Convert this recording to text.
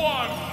1.